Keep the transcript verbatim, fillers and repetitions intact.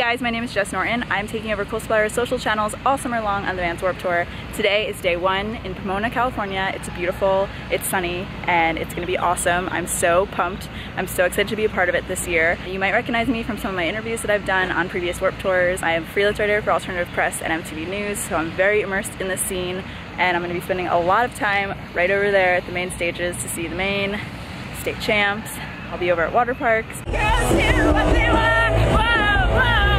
guys, my name is Jess Norton. I'm taking over Cool Supplier's social channels all summer long on the Vans Warped Tour. Today is day one in Pomona, California. It's beautiful, it's sunny, and it's gonna be awesome. I'm so pumped. I'm so excited to be a part of it this year. You might recognize me from some of my interviews that I've done on previous Warped Tours. I am freelance writer for Alternative Press and M T V News, so I'm very immersed in this scene, and I'm gonna be spending a lot of time right over there at the main stages to see the main, State Champs. I'll be over at water parks. Girls do what they want. Whoa, whoa.